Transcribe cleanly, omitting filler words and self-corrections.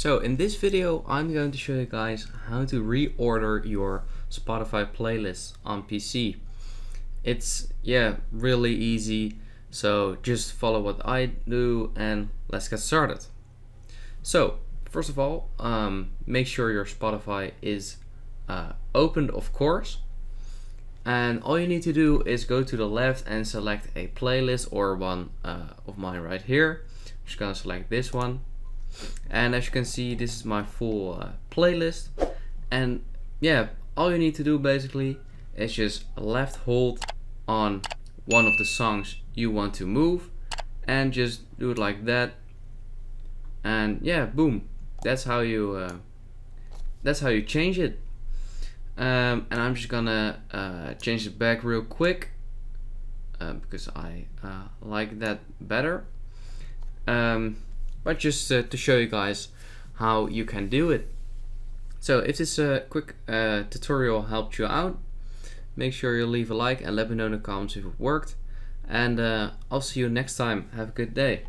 So in this video I'm going to show you guys how to reorder your Spotify playlists on PC. It's really easy, so just follow what I do and let's get started. So first of all, make sure your Spotify is opened, of course, and all you need to do is go to the left and select a playlist, or one of mine right here. I'm just gonna select this one, and as you can see, this is my full playlist. And all you need to do basically is just left hold on one of the songs you want to move and just do it like that, and boom, that's how you change it. And I'm just gonna change it back real quick because I like that better, but just to show you guys how you can do it. So if this quick tutorial helped you out, make sure you leave a like and let me know in the comments if it worked, and I'll see you next time. Have a good day.